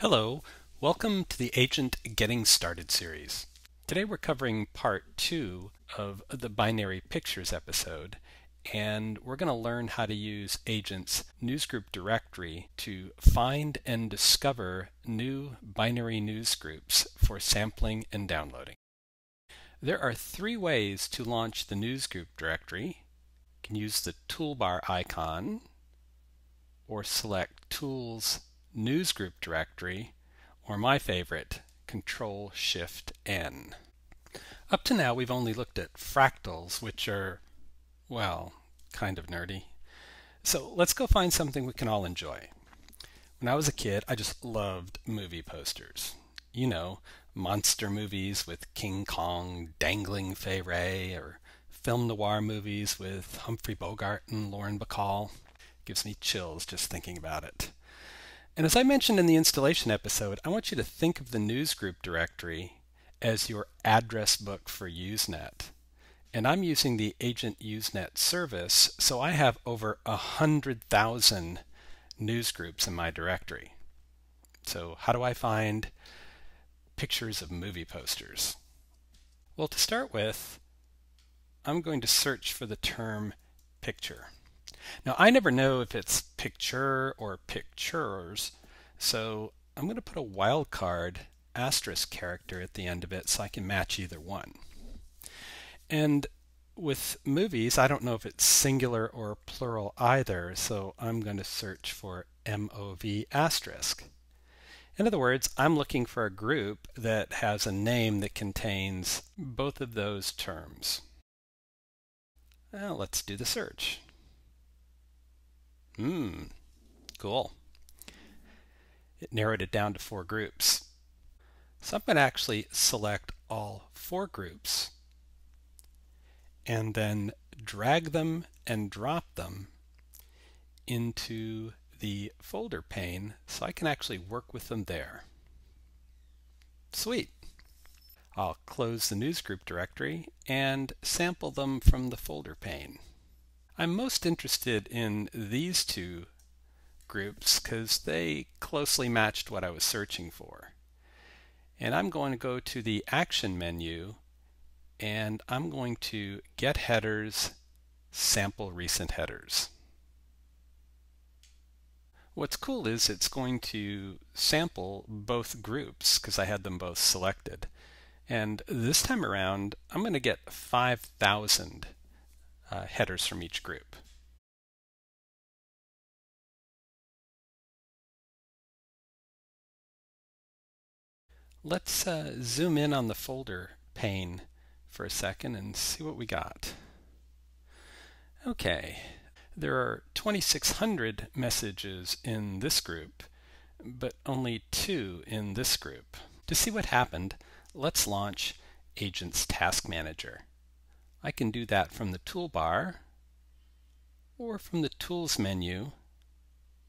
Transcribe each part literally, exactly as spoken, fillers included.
Hello, welcome to the Agent Getting Started series. Today we're covering part two of the Binary Pictures episode, and we're going to learn how to use Agent's newsgroup directory to find and discover new binary newsgroups for sampling and downloading. There are three ways to launch the newsgroup directory. You can use the toolbar icon, or select Tools, Newsgroup Directory, or my favorite, control shift N. Up to now we've only looked at fractals, which are, well, kind of nerdy. So let's go find something we can all enjoy. When I was a kid, I just loved movie posters. You know, monster movies with King Kong dangling Fay Wray, or film noir movies with Humphrey Bogart and Lauren Bacall. Gives me chills just thinking about it. And as I mentioned in the installation episode, I want you to think of the newsgroup directory as your address book for Usenet. And I'm using the Agent Usenet service, so I have over one hundred thousand newsgroups in my directory. So how do I find pictures of movie posters? Well, to start with, I'm going to search for the term picture. Now, I never know if it's picture or pictures, so I'm going to put a wildcard asterisk character at the end of it so I can match either one. And with movies, I don't know if it's singular or plural either, so I'm going to search for M O V asterisk. In other words, I'm looking for a group that has a name that contains both of those terms. Now, let's do the search. Hmm, cool. It narrowed it down to four groups. So I'm going to actually select all four groups and then drag them and drop them into the folder pane so I can actually work with them there. Sweet. I'll close the newsgroup directory and sample them from the folder pane. I'm most interested in these two groups because they closely matched what I was searching for. And I'm going to go to the Action menu, and I'm going to Get Headers, Sample Recent Headers. What's cool is it's going to sample both groups because I had them both selected. And this time around, I'm going to get five thousand Uh, headers from each group. Let's uh, zoom in on the folder pane for a second and see what we got. Okay, there are twenty-six hundred messages in this group, but only two in this group. To see what happened, let's launch Agent's Task Manager. I can do that from the toolbar or from the Tools menu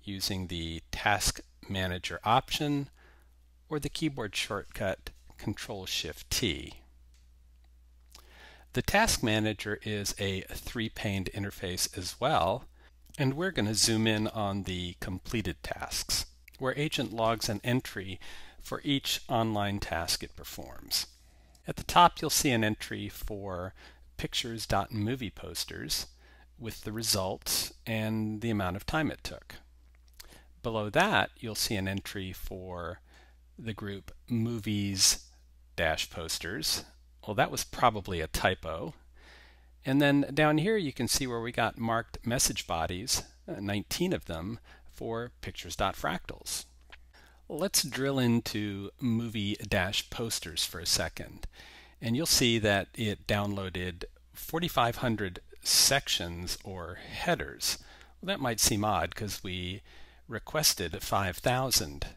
using the Task Manager option or the keyboard shortcut control shift T. The Task Manager is a three-paned interface as well, and we're going to zoom in on the completed tasks, where Agent logs an entry for each online task it performs. At the top, you'll see an entry for pictures.movie posters with the results and the amount of time it took. Below that, you'll see an entry for the group movies-posters. Well, that was probably a typo. And then down here you can see where we got marked message bodies, nineteen of them, for pictures.fractals. Let's drill into movie-posters for a second. And you'll see that it downloaded forty-five hundred sections or headers. Well, that might seem odd because we requested five thousand.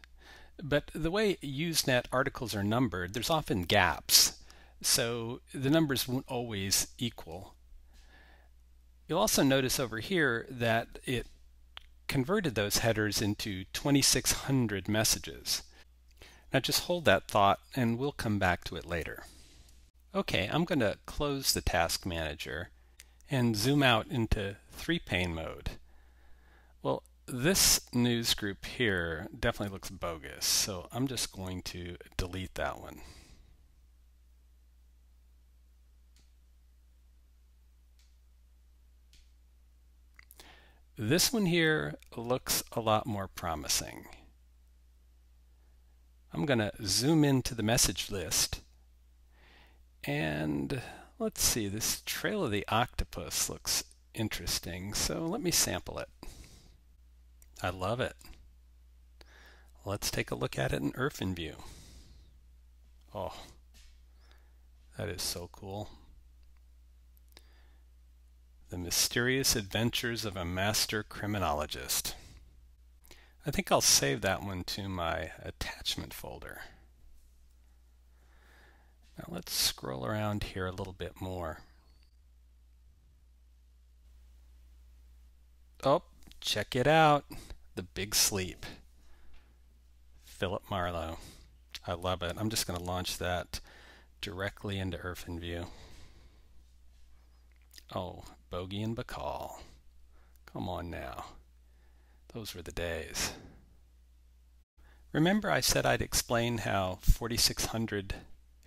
But the way Usenet articles are numbered, there's often gaps. So the numbers won't always equal. You'll also notice over here that it converted those headers into twenty-six hundred messages. Now just hold that thought and we'll come back to it later. Okay, I'm going to close the Task Manager and zoom out into three-pane mode. Well, this news group here definitely looks bogus, so I'm just going to delete that one. This one here looks a lot more promising. I'm going to zoom into the message list and let's see, this Trail of the Octopus looks interesting, so let me sample it. I love it. Let's take a look at it in IrfanView. Oh, that is so cool. The Mysterious Adventures of a Master Criminologist. I think I'll save that one to my attachment folder. Now let's scroll around here a little bit more. Oh, check it out. The Big Sleep. Philip Marlowe. I love it. I'm just going to launch that directly into IrfanView. Oh, Bogey and Bacall. Come on now. Those were the days. Remember I said I'd explain how forty-six hundred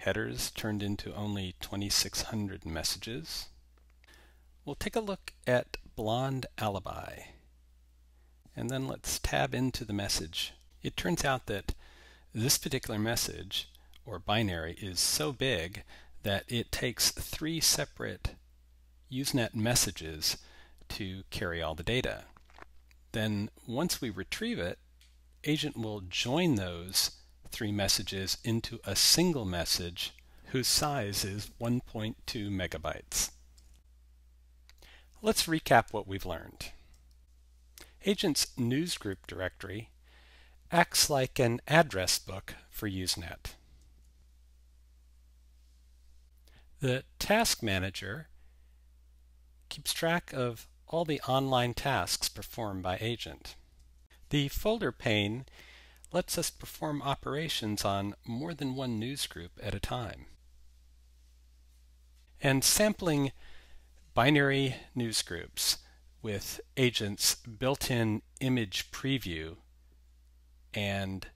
headers turned into only twenty-six hundred messages? We'll take a look at Blonde Alibi. And then let's tab into the message. It turns out that this particular message, or binary, is so big that it takes three separate Usenet messages to carry all the data. Then once we retrieve it, Agent will join those three messages into a single message whose size is one point two megabytes. Let's recap what we've learned. Agent's newsgroup directory acts like an address book for Usenet. The task manager keeps track of all the online tasks performed by Agent. The folder pane lets us perform operations on more than one newsgroup at a time. And sampling binary newsgroups with Agent's built-in image preview and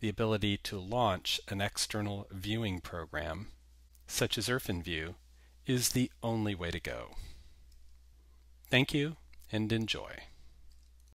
the ability to launch an external viewing program, such as IrfanView, is the only way to go. Thank you and enjoy.